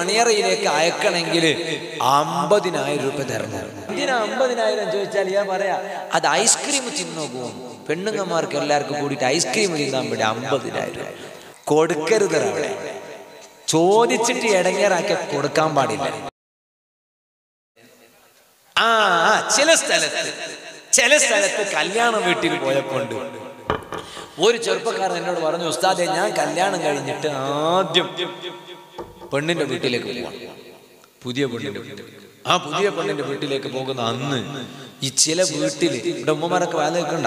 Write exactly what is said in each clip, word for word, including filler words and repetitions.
മണിയറയിലേക്ക് അയക്കണമെങ്കിൽ അമ്പതിനായിരം രൂപ തരണം. ഇതിന് അമ്പതിനായിരം ചോദിച്ചാൽ ഞാൻ പറയാ അത് ഐസ്ക്രീം തിന്നു പോകും. പെണ്ണുങ്ങന്മാർക്ക് എല്ലാവർക്കും കൂടിയിട്ട് ഐസ്ക്രീം തിന്നാൻ വേണ്ടി അമ്പതിനായിരം കൊടുക്കരുത്. അവിടെ ചോദിച്ചിട്ട് ഇടങ്ങേറാക്കി കൊടുക്കാൻ പാടില്ല. ആ ചില സ്ഥലത്ത് ചില സ്ഥലത്ത് കല്യാണ വീട്ടിൽ പോയപ്പോണ്ട് ഒരു ചെറുപ്പക്കാരൻ എന്നോട് പറഞ്ഞു, ഉസ്താദേ ഞാൻ കല്യാണം കഴിഞ്ഞിട്ട് ആദ്യം പെണ്ണിന്റെ വീട്ടിലേക്ക് പോകണം. പുതിയ പെണ്ണിന്റെ വീട്ടിലേക്ക് ആ പുതിയ പെണ്ണിന്റെ വീട്ടിലേക്ക് പോകുന്ന അന്ന് ഈ ചില വീട്ടിൽ ഇവിടെ ഉമ്മമാരൊക്കെ വേല വെക്കണ്ട,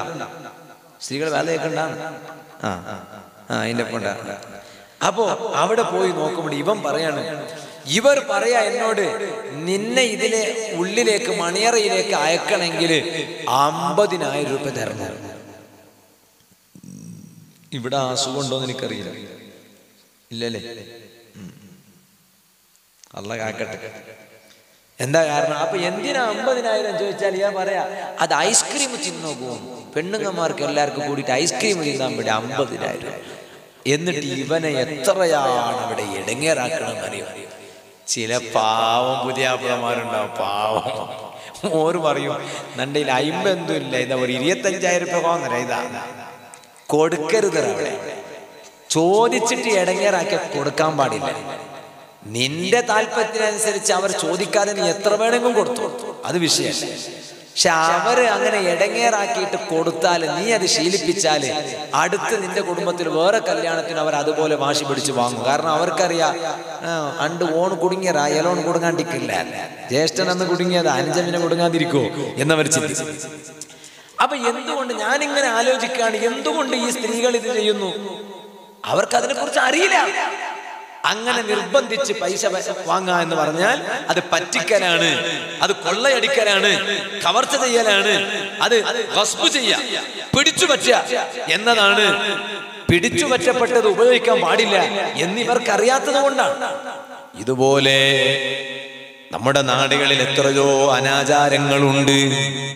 സ്ത്രീകൾ വേല വെക്കണ്ടാണ്. ആ ആ അതിൻ്റെ കൊണ്ട അപ്പോ അവിടെ പോയി നോക്കുമ്പോൾ ഇവൻ പറയാണ്, ഇവർ പറയാ എന്നോട്, നിന്നെ ഇതിലെ ഉള്ളിലേക്ക് മണിയറയിലേക്ക് അയക്കണമെങ്കിൽ അമ്പതിനായിരം രൂപ തരണം. ഇവിടെ അസുഖം ഉണ്ടോന്ന് എനിക്കറിയില്ല, ഇല്ലല്ലേ? അല്ല കാക്കട്ടെ. എന്താ കാരണം? അപ്പൊ എന്തിനാ അമ്പതിനായിരം ചോദിച്ചാൽ ഞാൻ പറയാ അത് ഐസ്ക്രീം തിന്നു പോകും. പെണ്ണുങ്ങന്മാർക്ക് എല്ലാവർക്കും കൂടിയിട്ട് ഐസ്ക്രീം തിന്നാൻ വേണ്ടി അമ്പതിനായിരം. എന്നിട്ട് ഇവനെ എത്രയാണ് ഇവിടെ ഇടങ്ങേറാക്കണം അറിയോ? ചില പാവം പുതിയ ആപ്പിളമാരുണ്ടാവും, പാവം ഓര് പറയും നണ്ടയിൽ അയിമ്പെന്തും ഇല്ല, ഇതാ ഒരു ഇരുപത്തഞ്ചായിരം രൂപ പോന്നര ഇതാ കൊടുക്കരുത്. അവിടെ ചോദിച്ചിട്ട് ഇടങ്ങേറാക്കി കൊടുക്കാൻ പാടില്ല. നിന്റെ താല്പര്യത്തിനനുസരിച്ച് അവർ ചോദിക്കാതെ നീ എത്ര വേണമെങ്കിലും കൊടുത്തു, അത് വിഷയമല്ല. പക്ഷെ അവര് അങ്ങനെ ഇടങ്ങേറാക്കിയിട്ട് കൊടുത്താൽ നീ അത് ശീലിപ്പിച്ചാല് അടുത്ത് നിന്റെ കുടുംബത്തിൽ വേറെ കല്യാണത്തിന് അവർ അതുപോലെ വാശി പിടിച്ചു വാങ്ങും. കാരണം അവർക്കറിയാം അണ്ട് ഓൺ കുടുങ്ങിയറാ എലോൺ കുടുങ്ങാണ്ടിരിക്കില്ല, ജ്യേഷ്ഠൻ അന്ന് കുടുങ്ങിയത് അനുജമിനെ കൊടുങ്ങാതിരിക്കുമോ എന്നവർ ചിന്തിച്ചു. അപ്പൊ എന്തുകൊണ്ട് ഞാൻ ഇങ്ങനെ ആലോചിക്കുകയാണ്, എന്തുകൊണ്ട് ഈ സ്ത്രീകൾ ഇത് ചെയ്യുന്നു? അവർക്കതിനെ കുറിച്ച് അറിയില്ല. അങ്ങനെ നിർബന്ധിച്ച് പൈസ വാങ്ങാ എന്ന് പറഞ്ഞാൽ അത് പറ്റിക്കലാണ്, അത് കൊള്ളയടിക്കലാണ്, കവർച്ച ചെയ്യലാണ്, അത് വസ്തു ചെയ്യ പിടിച്ചു പറ്റ എന്നതാണ്. പിടിച്ചു പറ്റപ്പെട്ടത് ഉപയോഗിക്കാൻ പാടില്ല എന്നിവർക്കറിയാത്തത് കൊണ്ടാണ്. ഇതുപോലെ നമ്മുടെ നാടുകളിൽ എത്രയോ അനാചാരങ്ങളുണ്ട്.